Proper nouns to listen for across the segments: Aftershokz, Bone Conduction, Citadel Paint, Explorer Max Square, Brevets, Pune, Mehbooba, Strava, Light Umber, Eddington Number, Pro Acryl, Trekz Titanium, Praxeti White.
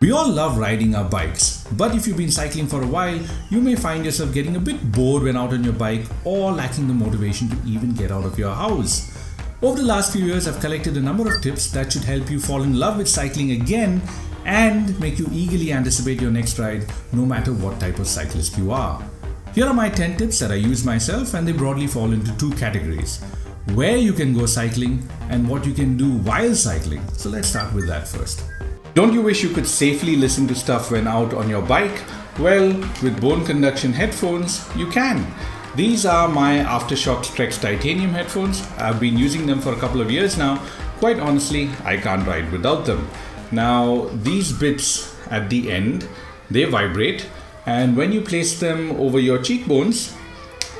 We all love riding our bikes, but if you've been cycling for a while, you may find yourself getting a bit bored when out on your bike or lacking the motivation to even get out of your house. Over the last few years, I've collected a number of tips that should help you fall in love with cycling again and make you eagerly anticipate your next ride, no matter what type of cyclist you are. Here are my 10 tips that I use myself, and they broadly fall into two categories: where you can go cycling and what you can do while cycling. So let's start with that first. Don't you wish you could safely listen to stuff when out on your bike? Well, with Bone Conduction headphones, you can. These are my Aftershokz Trekz Titanium headphones. I've been using them for a couple of years now. Quite honestly, I can't ride without them. Now, these bits at the end, they vibrate, and when you place them over your cheekbones,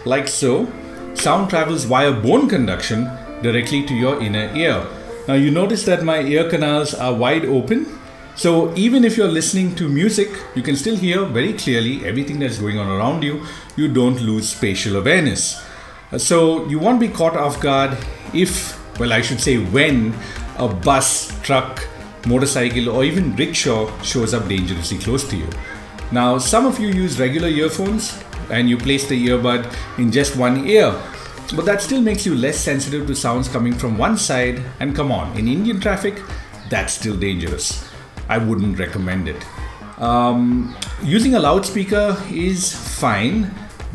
like so, sound travels via bone conduction directly to your inner ear. Now, you notice that my ear canals are wide open. So even if you're listening to music, you can still hear very clearly everything that's going on around you. You don't lose spatial awareness. So you won't be caught off guard if, well, I should say when, a bus, truck, motorcycle or even rickshaw shows up dangerously close to you. Now, some of you use regular earphones and you place the earbud in just one ear. But that still makes you less sensitive to sounds coming from one side. And come on, in Indian traffic, that's still dangerous. I wouldn't recommend it. Using a loudspeaker is fine,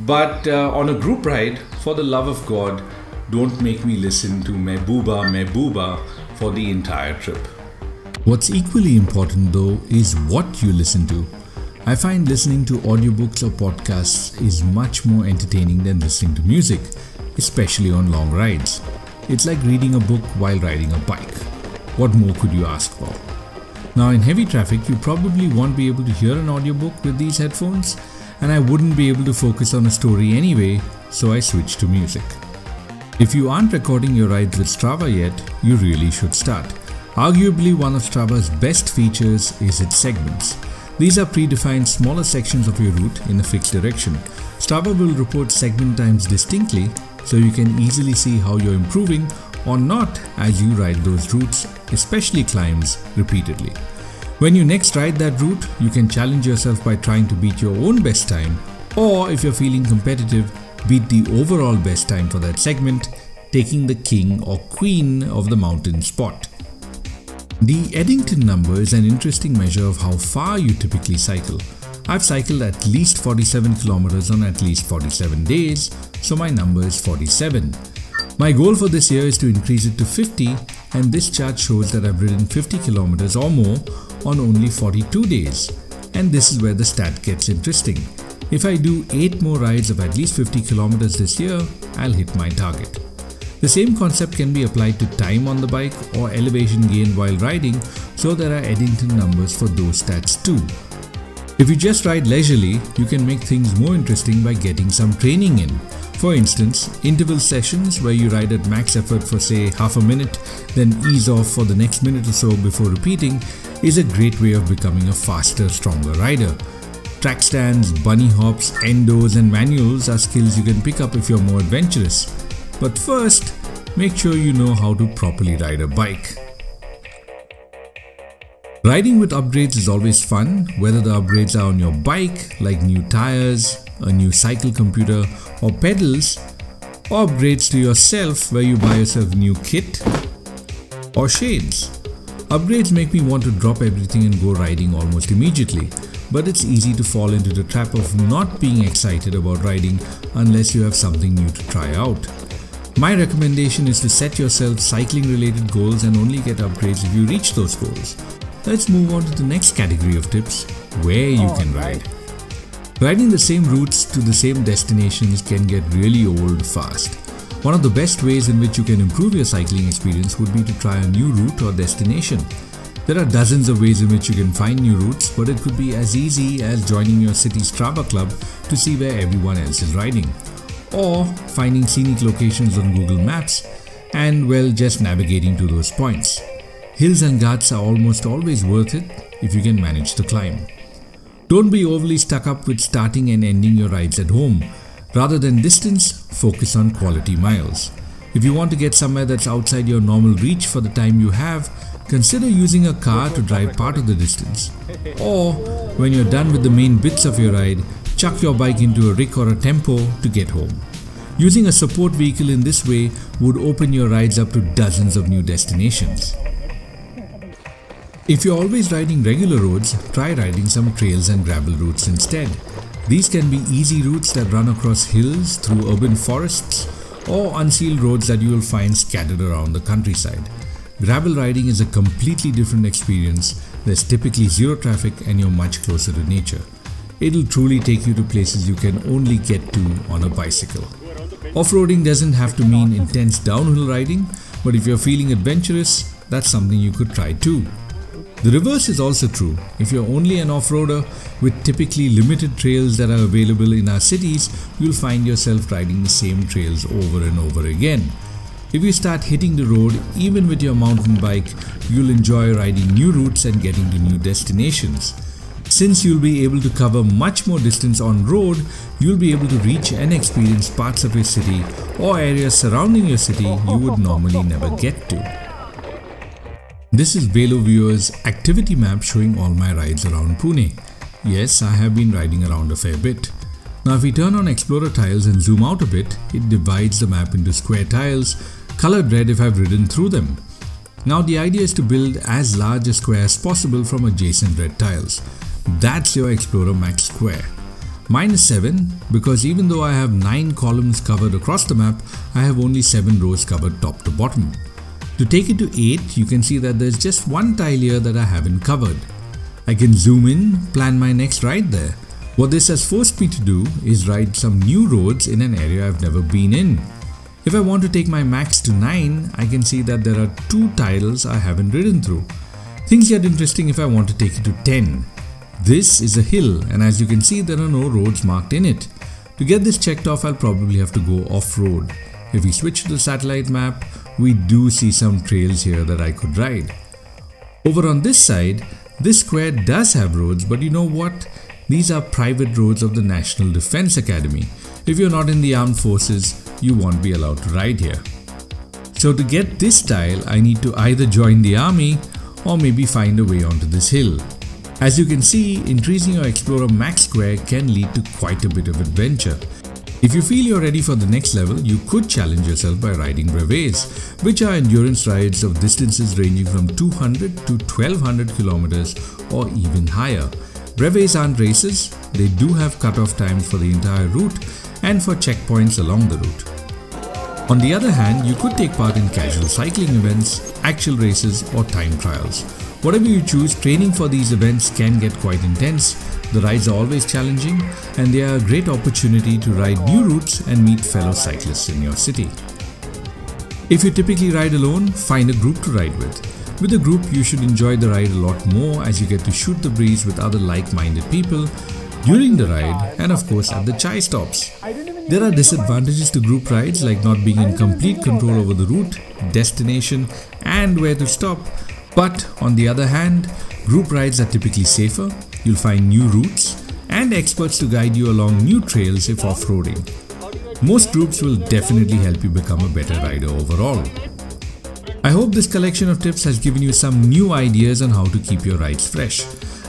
but on a group ride, for the love of God, don't make me listen to Mehbooba Mehbooba for the entire trip. What's equally important though is what you listen to. I find listening to audiobooks or podcasts is much more entertaining than listening to music, especially on long rides. It's like reading a book while riding a bike. What more could you ask for? Now, in heavy traffic, you probably won't be able to hear an audiobook with these headphones, and I wouldn't be able to focus on a story anyway, so I switched to music. If you aren't recording your rides with Strava yet, you really should start. Arguably, one of Strava's best features is its segments. These are predefined smaller sections of your route in a fixed direction. Strava will report segment times distinctly, so you can easily see how you're improving or not as you ride those routes, especially climbs, repeatedly. When you next ride that route, you can challenge yourself by trying to beat your own best time, or if you're feeling competitive, beat the overall best time for that segment, taking the king or queen of the mountain spot. The Eddington Number is an interesting measure of how far you typically cycle. I've cycled at least 47 kilometers on at least 47 days, so my number is 47. My goal for this year is to increase it to 50, and this chart shows that I've ridden 50 kilometers or more on only 42 days. And this is where the stat gets interesting. If I do 8 more rides of at least 50 kilometers this year, I'll hit my target. The same concept can be applied to time on the bike or elevation gain while riding, so there are Eddington numbers for those stats too. If you just ride leisurely, you can make things more interesting by getting some training in. For instance, interval sessions where you ride at max effort for say half a minute, then ease off for the next minute or so before repeating, is a great way of becoming a faster, stronger rider. Track stands, bunny hops, endos and manuals are skills you can pick up if you're more adventurous. But first, make sure you know how to properly ride a bike. Riding with upgrades is always fun, whether the upgrades are on your bike, like new tires, a new cycle computer or pedals, or upgrades to yourself where you buy yourself new kit or shades. Upgrades make me want to drop everything and go riding almost immediately, but it's easy to fall into the trap of not being excited about riding unless you have something new to try out. My recommendation is to set yourself cycling related goals and only get upgrades if you reach those goals. Let's move on to the next category of tips, where you can ride. Riding the same routes to the same destinations can get really old fast. One of the best ways in which you can improve your cycling experience would be to try a new route or destination. There are dozens of ways in which you can find new routes, but it could be as easy as joining your city's Strava club to see where everyone else is riding, or finding scenic locations on Google Maps and, well, just navigating to those points. Hills and ghats are almost always worth it if you can manage to climb. Don't be overly stuck up with starting and ending your rides at home. Rather than distance, focus on quality miles. If you want to get somewhere that's outside your normal reach for the time you have, Consider using a car to drive part of the distance. Or, when you're done with the main bits of your ride, chuck your bike into a rick or a tempo to get home. Using a support vehicle in this way would open your rides up to dozens of new destinations. If you're always riding regular roads, try riding some trails and gravel routes instead. These can be easy routes that run across hills, through urban forests, or unsealed roads that you will find scattered around the countryside. Gravel riding is a completely different experience. There's typically zero traffic and you're much closer to nature. It'll truly take you to places you can only get to on a bicycle. Off-roading doesn't have to mean intense downhill riding, but if you're feeling adventurous, that's something you could try too. The reverse is also true. If you're only an off-roader, with typically limited trails that are available in our cities, you'll find yourself riding the same trails over and over again. If you start hitting the road, even with your mountain bike, you'll enjoy riding new routes and getting to new destinations. Since you'll be able to cover much more distance on road, you'll be able to reach and experience parts of your city or areas surrounding your city you would normally never get to. This is VeloViewer's activity map showing all my rides around Pune. Yes, I have been riding around a fair bit. Now if we turn on Explorer tiles and zoom out a bit, it divides the map into square tiles, colored red if I've ridden through them. Now the idea is to build as large a square as possible from adjacent red tiles. That's your Explorer Max Square. Mine is 7 because even though I have 9 columns covered across the map, I have only 7 rows covered top to bottom. To take it to 8, you can see that there's just one tile here that I haven't covered. I can zoom in, plan my next ride there. What this has forced me to do is ride some new roads in an area I've never been in. If I want to take my max to 9, I can see that there are 2 tiles I haven't ridden through. Things get interesting if I want to take it to 10. This is a hill, and as you can see, there are no roads marked in it. To get this checked off, I'll probably have to go off-road. If we switch to the satellite map, we do see some trails here that I could ride. Over on this side, this square does have roads, but you know what? These are private roads of the National Defense Academy. If you're not in the armed forces, you won't be allowed to ride here. So to get this tile, I need to either join the army or maybe find a way onto this hill. As you can see, increasing your Explorer Max Square can lead to quite a bit of adventure. If you feel you're ready for the next level, you could challenge yourself by riding brevets, which are endurance rides of distances ranging from 200 to 1200 kilometers or even higher. Brevets aren't races, they do have cut-off times for the entire route and for checkpoints along the route. On the other hand, you could take part in casual cycling events, actual races or time trials. Whatever you choose, training for these events can get quite intense. The rides are always challenging and they are a great opportunity to ride new routes and meet fellow cyclists in your city. If you typically ride alone, find a group to ride with. With a group, you should enjoy the ride a lot more as you get to shoot the breeze with other like-minded people during the ride and of course at the chai stops. There are disadvantages to group rides like not being in complete control over the route, destination and where to stop. But on the other hand, group rides are typically safer, you'll find new routes and experts to guide you along new trails if off-roading. Most groups will definitely help you become a better rider overall. I hope this collection of tips has given you some new ideas on how to keep your rides fresh.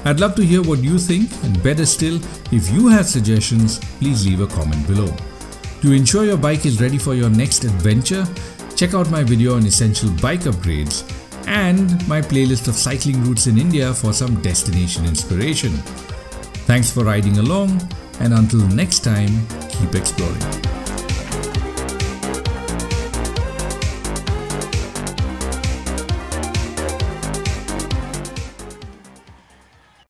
I'd love to hear what you think and better still, if you have suggestions, please leave a comment below. To ensure your bike is ready for your next adventure, check out my video on essential bike upgrades and my playlist of cycling routes in India for some destination inspiration. Thanks for riding along, and until next time, keep exploring.